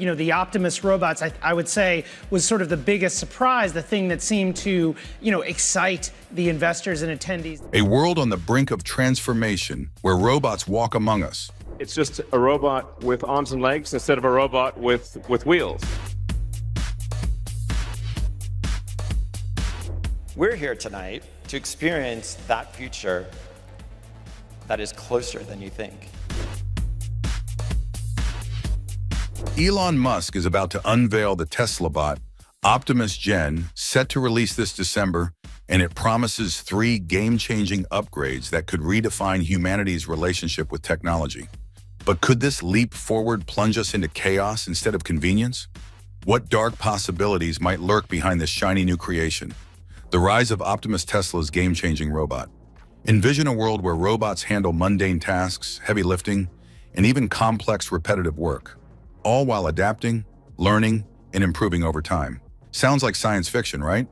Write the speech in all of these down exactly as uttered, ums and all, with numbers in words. you know, the Optimus robots, I, I would say, was sort of the biggest surprise, the thing that seemed to, you know, excite the investors and attendees. A world on the brink of transformation where robots walk among us. It's just a robot with arms and legs instead of a robot with, with wheels. We're here tonight to experience that future that is closer than you think. Elon Musk is about to unveil the Tesla bot, Optimus Gen, set to release this December, and it promises three game-changing upgrades that could redefine humanity's relationship with technology. But could this leap forward plunge us into chaos instead of convenience? What dark possibilities might lurk behind this shiny new creation? The rise of Optimus Tesla's game-changing robot. Envision a world where robots handle mundane tasks, heavy lifting, and even complex repetitive work, all while adapting, learning, and improving over time. Sounds like science fiction, right?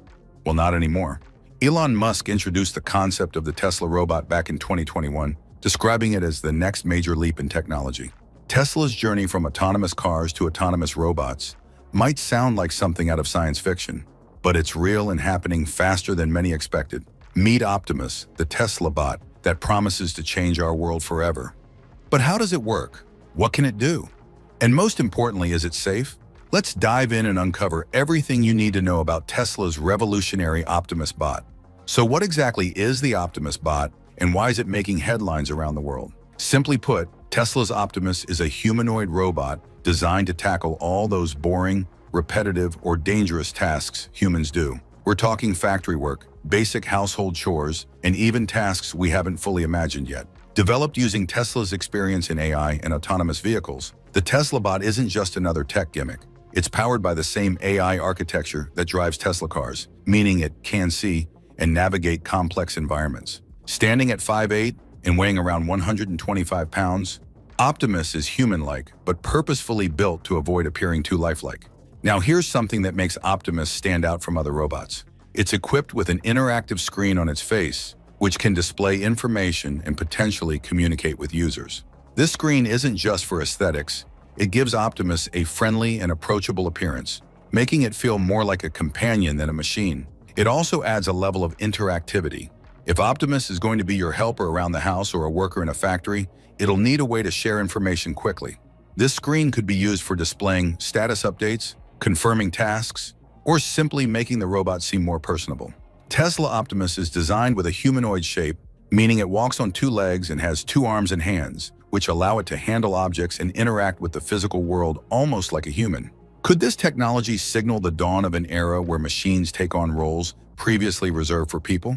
Well, not anymore. Elon Musk introduced the concept of the Tesla robot back in twenty twenty-one, describing it as the next major leap in technology. Tesla's journey from autonomous cars to autonomous robots might sound like something out of science fiction, but it's real and happening faster than many expected. Meet Optimus, the Tesla bot that promises to change our world forever. But how does it work? What can it do? And most importantly, is it safe? Let's dive in and uncover everything you need to know about Tesla's revolutionary Optimus bot. So what exactly is the Optimus bot, and why is it making headlines around the world? Simply put, Tesla's Optimus is a humanoid robot designed to tackle all those boring, repetitive, or dangerous tasks humans do. We're talking factory work, basic household chores, and even tasks we haven't fully imagined yet. Developed using Tesla's experience in A I and autonomous vehicles, the Tesla bot isn't just another tech gimmick. It's powered by the same A I architecture that drives Tesla cars, meaning it can see and navigate complex environments. Standing at five foot eight and weighing around one hundred twenty-five pounds, Optimus is human-like but purposefully built to avoid appearing too lifelike. Now here's something that makes Optimus stand out from other robots. It's equipped with an interactive screen on its face, which can display information and potentially communicate with users. This screen isn't just for aesthetics, it gives Optimus a friendly and approachable appearance, making it feel more like a companion than a machine. It also adds a level of interactivity. If Optimus is going to be your helper around the house or a worker in a factory, it'll need a way to share information quickly. This screen could be used for displaying status updates, confirming tasks, or simply making the robot seem more personable. Tesla Optimus is designed with a humanoid shape, meaning it walks on two legs and has two arms and hands, which allow it to handle objects and interact with the physical world almost like a human. Could this technology signal the dawn of an era where machines take on roles previously reserved for people?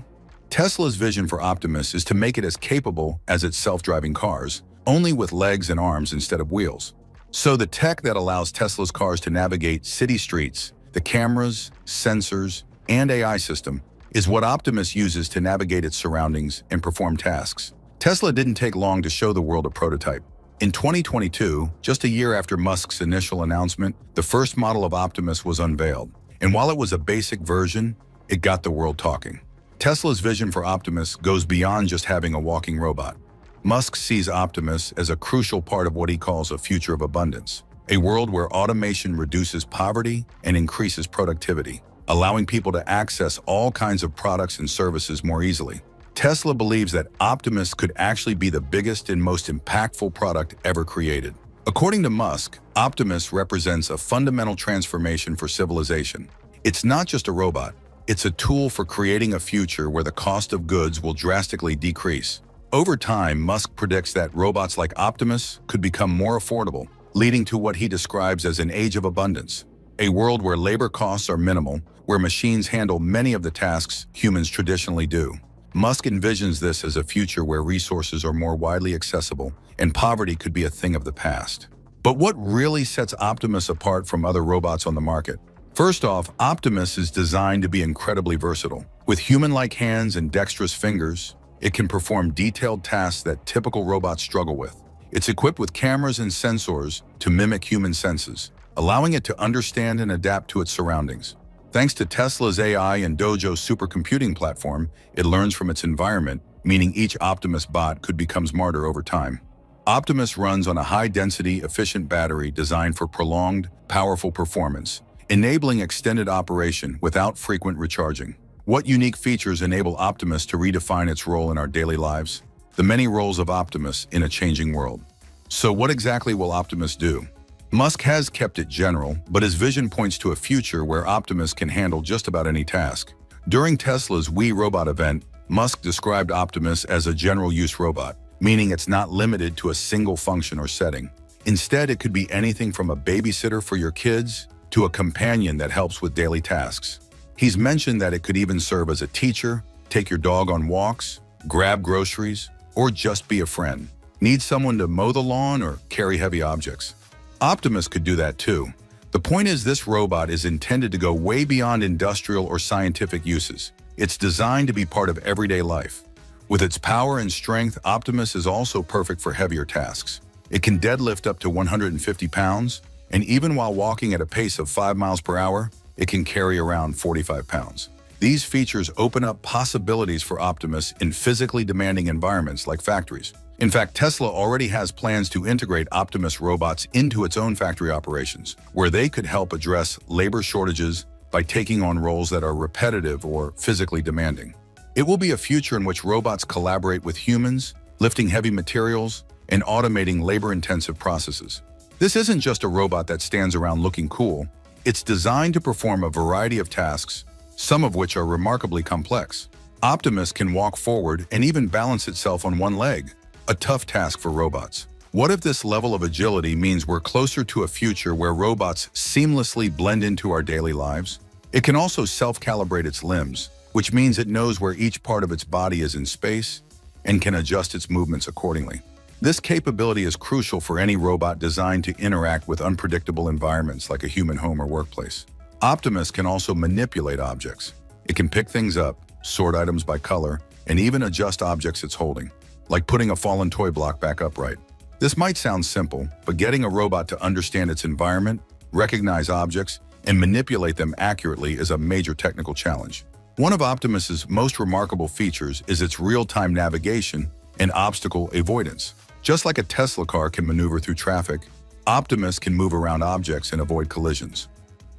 Tesla's vision for Optimus is to make it as capable as its self-driving cars, only with legs and arms instead of wheels. So the tech that allows Tesla's cars to navigate city streets, the cameras, sensors, and A I system, is what Optimus uses to navigate its surroundings and perform tasks. Tesla didn't take long to show the world a prototype. In twenty twenty-two, just a year after Musk's initial announcement, the first model of Optimus was unveiled. And while it was a basic version, it got the world talking. Tesla's vision for Optimus goes beyond just having a walking robot. Musk sees Optimus as a crucial part of what he calls a future of abundance, a world where automation reduces poverty and increases productivity, allowing people to access all kinds of products and services more easily. Tesla believes that Optimus could actually be the biggest and most impactful product ever created. According to Musk, Optimus represents a fundamental transformation for civilization. It's not just a robot, it's a tool for creating a future where the cost of goods will drastically decrease. Over time, Musk predicts that robots like Optimus could become more affordable, leading to what he describes as an age of abundance. A world where labor costs are minimal, where machines handle many of the tasks humans traditionally do. Musk envisions this as a future where resources are more widely accessible and poverty could be a thing of the past. But what really sets Optimus apart from other robots on the market? First off, Optimus is designed to be incredibly versatile. With human-like hands and dexterous fingers, it can perform detailed tasks that typical robots struggle with. It's equipped with cameras and sensors to mimic human senses, allowing it to understand and adapt to its surroundings. Thanks to Tesla's A I and Dojo supercomputing platform, it learns from its environment, meaning each Optimus bot could become smarter over time. Optimus runs on a high-density, efficient battery designed for prolonged, powerful performance, enabling extended operation without frequent recharging. What unique features enable Optimus to redefine its role in our daily lives? The many roles of Optimus in a changing world. So what exactly will Optimus do? Musk has kept it general, but his vision points to a future where Optimus can handle just about any task. During Tesla's We Robot event, Musk described Optimus as a general-use robot, meaning it's not limited to a single function or setting. Instead, it could be anything from a babysitter for your kids to a companion that helps with daily tasks. He's mentioned that it could even serve as a teacher, take your dog on walks, grab groceries, or just be a friend. Need someone to mow the lawn or carry heavy objects? Optimus could do that too. The point is, this robot is intended to go way beyond industrial or scientific uses. It's designed to be part of everyday life. With its power and strength, Optimus is also perfect for heavier tasks. It can deadlift up to one hundred fifty pounds, and even while walking at a pace of five miles per hour, it can carry around forty-five pounds. These features open up possibilities for Optimus in physically demanding environments like factories. In fact, Tesla already has plans to integrate Optimus robots into its own factory operations, where they could help address labor shortages by taking on roles that are repetitive or physically demanding. It will be a future in which robots collaborate with humans, lifting heavy materials and automating labor-intensive processes. This isn't just a robot that stands around looking cool. It's designed to perform a variety of tasks, some of which are remarkably complex. Optimus can walk forward and even balance itself on one leg. A tough task for robots. What if this level of agility means we're closer to a future where robots seamlessly blend into our daily lives? It can also self-calibrate its limbs, which means it knows where each part of its body is in space and can adjust its movements accordingly. This capability is crucial for any robot designed to interact with unpredictable environments like a human home or workplace. Optimus can also manipulate objects. It can pick things up, sort items by color, and even adjust objects it's holding, like putting a fallen toy block back upright. This might sound simple, but getting a robot to understand its environment, recognize objects, and manipulate them accurately is a major technical challenge. One of Optimus's most remarkable features is its real-time navigation and obstacle avoidance. Just like a Tesla car can maneuver through traffic, Optimus can move around objects and avoid collisions.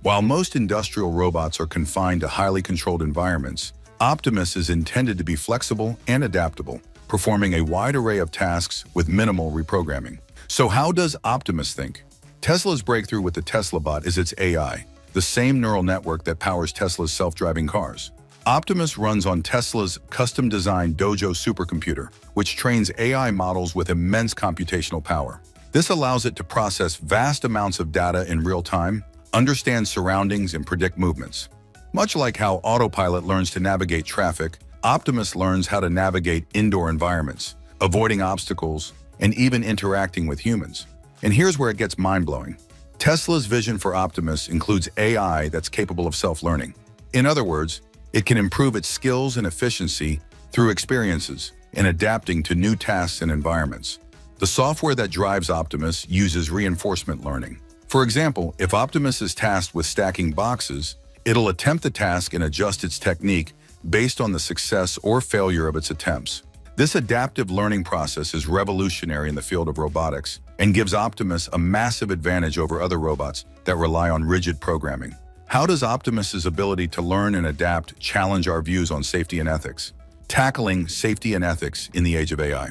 While most industrial robots are confined to highly controlled environments, Optimus is intended to be flexible and adaptable, performing a wide array of tasks with minimal reprogramming. So how does Optimus think? Tesla's breakthrough with the Tesla bot is its A I, the same neural network that powers Tesla's self-driving cars. Optimus runs on Tesla's custom-designed Dojo supercomputer, which trains A I models with immense computational power. This allows it to process vast amounts of data in real time, understand surroundings, and predict movements. Much like how Autopilot learns to navigate traffic, Optimus learns how to navigate indoor environments, avoiding obstacles, and even interacting with humans. And here's where it gets mind-blowing. Tesla's vision for Optimus includes A I that's capable of self-learning. In other words, it can improve its skills and efficiency through experiences and adapting to new tasks and environments. The software that drives Optimus uses reinforcement learning. For example, if Optimus is tasked with stacking boxes, it'll attempt the task and adjust its technique based on the success or failure of its attempts. This adaptive learning process is revolutionary in the field of robotics and gives Optimus a massive advantage over other robots that rely on rigid programming. How does Optimus's ability to learn and adapt challenge our views on safety and ethics? Tackling safety and ethics in the age of A I.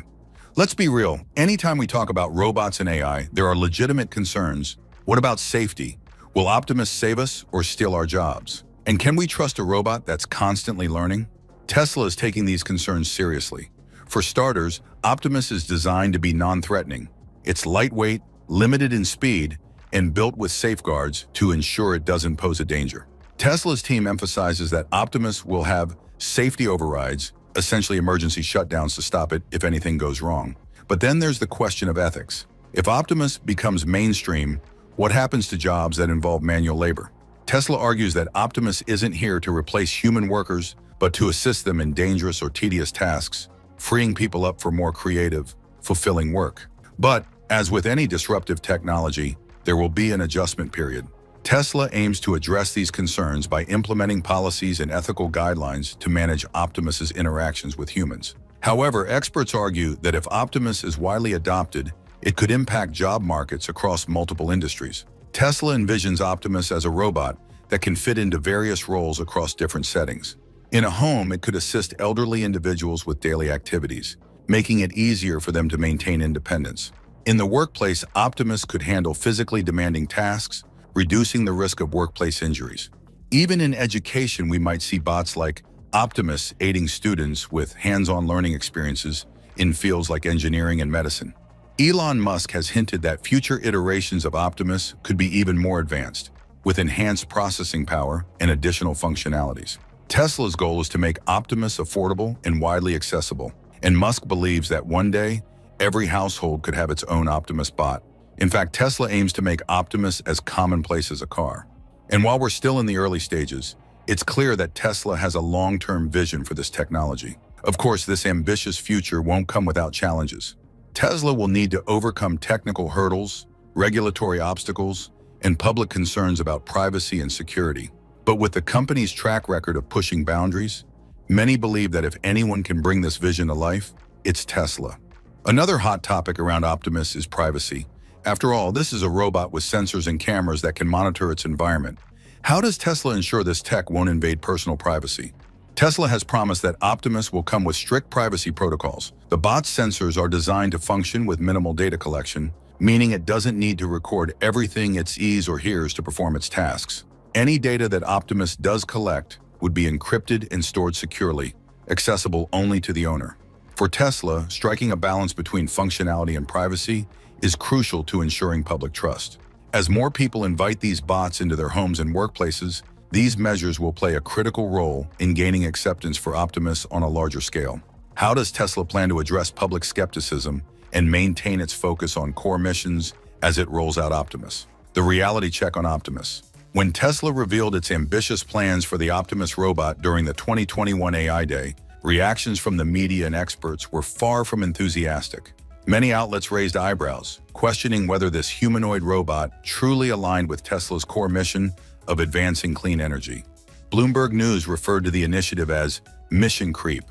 Let's be real, anytime we talk about robots and A I, there are legitimate concerns. What about safety? Will Optimus save us or steal our jobs? And can we trust a robot that's constantly learning? Tesla is taking these concerns seriously. For starters, Optimus is designed to be non-threatening. It's lightweight, limited in speed, and built with safeguards to ensure it doesn't pose a danger. Tesla's team emphasizes that Optimus will have safety overrides, essentially emergency shutdowns to stop it if anything goes wrong. But then there's the question of ethics. If Optimus becomes mainstream, what happens to jobs that involve manual labor? Tesla argues that Optimus isn't here to replace human workers, but to assist them in dangerous or tedious tasks, freeing people up for more creative, fulfilling work. But, as with any disruptive technology, there will be an adjustment period. Tesla aims to address these concerns by implementing policies and ethical guidelines to manage Optimus's interactions with humans. However, experts argue that if Optimus is widely adopted, It could impact job markets across multiple industries. Tesla envisions Optimus as a robot that can fit into various roles across different settings. In a home, it could assist elderly individuals with daily activities, making it easier for them to maintain independence. In the workplace, Optimus could handle physically demanding tasks, reducing the risk of workplace injuries. Even in education, we might see bots like Optimus aiding students with hands-on learning experiences in fields like engineering and medicine. Elon Musk has hinted that future iterations of Optimus could be even more advanced, with enhanced processing power and additional functionalities. Tesla's goal is to make Optimus affordable and widely accessible, and Musk believes that one day, every household could have its own Optimus bot. In fact, Tesla aims to make Optimus as commonplace as a car. And while we're still in the early stages, it's clear that Tesla has a long-term vision for this technology. Of course, this ambitious future won't come without challenges. Tesla will need to overcome technical hurdles, regulatory obstacles, and public concerns about privacy and security. But with the company's track record of pushing boundaries, many believe that if anyone can bring this vision to life, it's Tesla. Another hot topic around Optimus is privacy. After all, this is a robot with sensors and cameras that can monitor its environment. How does Tesla ensure this tech won't invade personal privacy? Tesla has promised that Optimus will come with strict privacy protocols. The bot's sensors are designed to function with minimal data collection, meaning it doesn't need to record everything it sees or hears to perform its tasks. Any data that Optimus does collect would be encrypted and stored securely, accessible only to the owner. For Tesla, striking a balance between functionality and privacy is crucial to ensuring public trust. As more people invite these bots into their homes and workplaces, these measures will play a critical role in gaining acceptance for Optimus on a larger scale. How does Tesla plan to address public skepticism and maintain its focus on core missions as it rolls out Optimus? The reality check on Optimus. When Tesla revealed its ambitious plans for the Optimus robot during the twenty twenty-one A I Day, reactions from the media and experts were far from enthusiastic. Many outlets raised eyebrows, questioning whether this humanoid robot truly aligned with Tesla's core mission of advancing clean energy. Bloomberg News referred to the initiative as mission creep,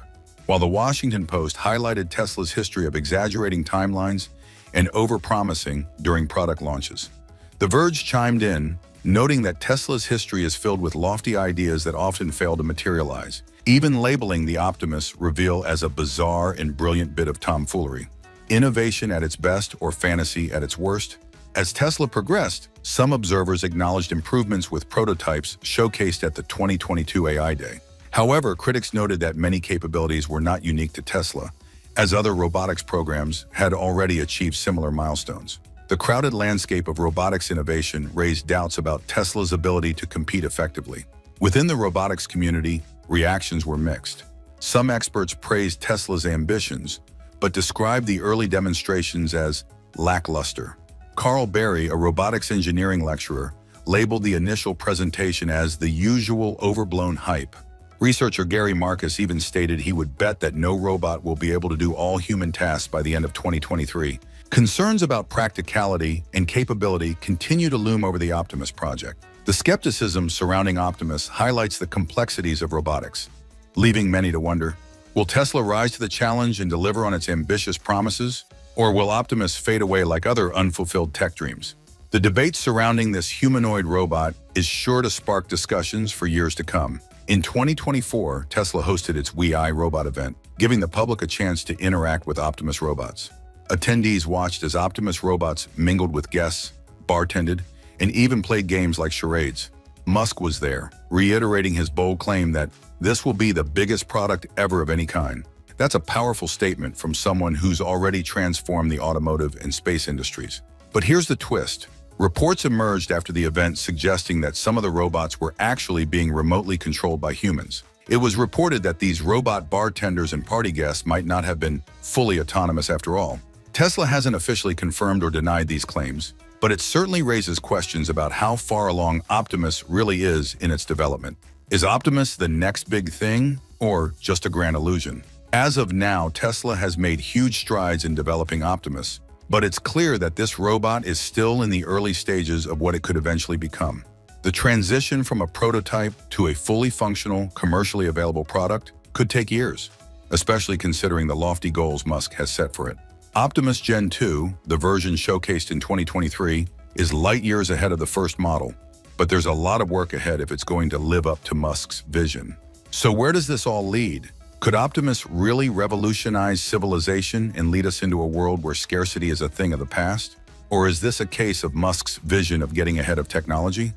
while the Washington Post highlighted Tesla's history of exaggerating timelines and overpromising during product launches. The Verge chimed in, noting that Tesla's history is filled with lofty ideas that often fail to materialize, even labeling the Optimus reveal as a bizarre and brilliant bit of tomfoolery. Innovation at its best or fantasy at its worst. As Tesla progressed, some observers acknowledged improvements with prototypes showcased at the twenty twenty-two A I Day. However, critics noted that many capabilities were not unique to Tesla, as other robotics programs had already achieved similar milestones. The crowded landscape of robotics innovation raised doubts about Tesla's ability to compete effectively. Within the robotics community, reactions were mixed. Some experts praised Tesla's ambitions, but described the early demonstrations as lackluster. Carl Berry, a robotics engineering lecturer, labeled the initial presentation as the usual overblown hype. Researcher Gary Marcus even stated he would bet that no robot will be able to do all human tasks by the end of twenty twenty-three. Concerns about practicality and capability continue to loom over the Optimus project. The skepticism surrounding Optimus highlights the complexities of robotics, leaving many to wonder, will Tesla rise to the challenge and deliver on its ambitious promises? Or will Optimus fade away like other unfulfilled tech dreams? The debate surrounding this humanoid robot is sure to spark discussions for years to come. In twenty twenty-four, Tesla hosted its We I Robot event, giving the public a chance to interact with Optimus robots. Attendees watched as Optimus robots mingled with guests, bartended, and even played games like charades. Musk was there, reiterating his bold claim that this will be the biggest product ever of any kind. That's a powerful statement from someone who's already transformed the automotive and space industries. But here's the twist. Reports emerged after the event suggesting that some of the robots were actually being remotely controlled by humans. It was reported that these robot bartenders and party guests might not have been fully autonomous after all. Tesla hasn't officially confirmed or denied these claims, but it certainly raises questions about how far along Optimus really is in its development. Is Optimus the next big thing or just a grand illusion? As of now, Tesla has made huge strides in developing Optimus, but it's clear that this robot is still in the early stages of what it could eventually become. The transition from a prototype to a fully functional, commercially available product could take years, especially considering the lofty goals Musk has set for it. Optimus Gen two, the version showcased in twenty twenty-three, is light years ahead of the first model, but there's a lot of work ahead if it's going to live up to Musk's vision. So where does this all lead? Could Optimus really revolutionize civilization and lead us into a world where scarcity is a thing of the past? Or is this a case of Musk's vision of getting ahead of technology?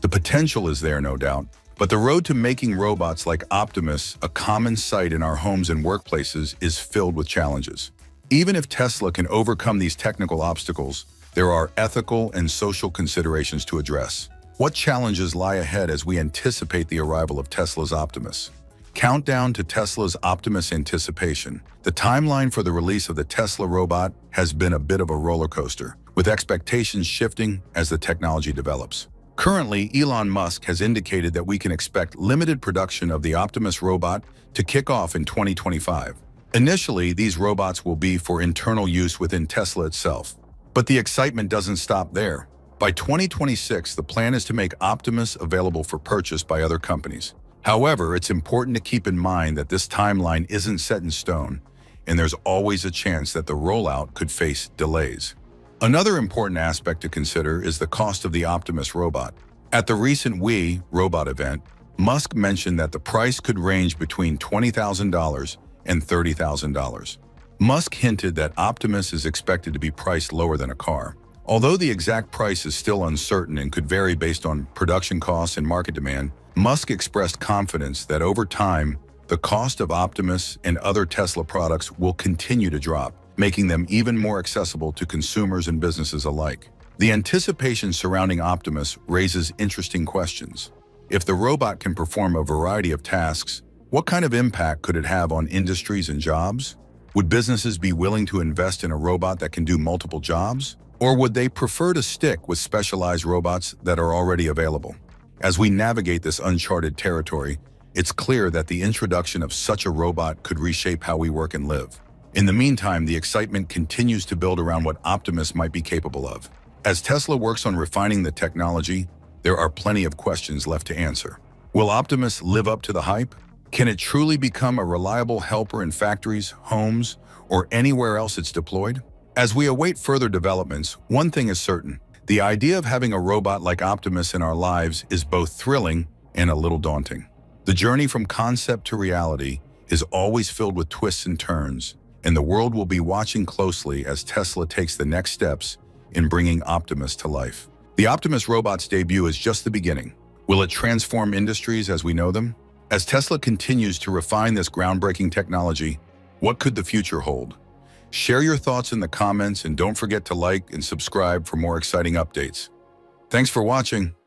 The potential is there, no doubt, but the road to making robots like Optimus a common sight in our homes and workplaces is filled with challenges. Even if Tesla can overcome these technical obstacles, there are ethical and social considerations to address. What challenges lie ahead as we anticipate the arrival of Tesla's Optimus? Countdown to Tesla's Optimus anticipation. The timeline for the release of the Tesla robot has been a bit of a roller coaster, with expectations shifting as the technology develops. Currently, Elon Musk has indicated that we can expect limited production of the Optimus robot to kick off in twenty twenty-five. Initially, these robots will be for internal use within Tesla itself. But the excitement doesn't stop there. By twenty twenty-six, the plan is to make Optimus available for purchase by other companies. However, it's important to keep in mind that this timeline isn't set in stone, and there's always a chance that the rollout could face delays. Another important aspect to consider is the cost of the Optimus robot. At the recent We Robot event, Musk mentioned that the price could range between twenty thousand dollars and thirty thousand dollars. Musk hinted that Optimus is expected to be priced lower than a car. Although the exact price is still uncertain and could vary based on production costs and market demand, Musk expressed confidence that over time, the cost of Optimus and other Tesla products will continue to drop, making them even more accessible to consumers and businesses alike. The anticipation surrounding Optimus raises interesting questions. If the robot can perform a variety of tasks, what kind of impact could it have on industries and jobs? Would businesses be willing to invest in a robot that can do multiple jobs? Or would they prefer to stick with specialized robots that are already available? As we navigate this uncharted territory, it's clear that the introduction of such a robot could reshape how we work and live. In the meantime, the excitement continues to build around what Optimus might be capable of. As Tesla works on refining the technology, there are plenty of questions left to answer. Will Optimus live up to the hype? Can it truly become a reliable helper in factories, homes, or anywhere else it's deployed? As we await further developments, one thing is certain. The idea of having a robot like Optimus in our lives is both thrilling and a little daunting. The journey from concept to reality is always filled with twists and turns, and the world will be watching closely as Tesla takes the next steps in bringing Optimus to life. The Optimus robot's debut is just the beginning. Will it transform industries as we know them? As Tesla continues to refine this groundbreaking technology, what could the future hold? Share your thoughts in the comments and don't forget to like and subscribe for more exciting updates. Thanks for watching.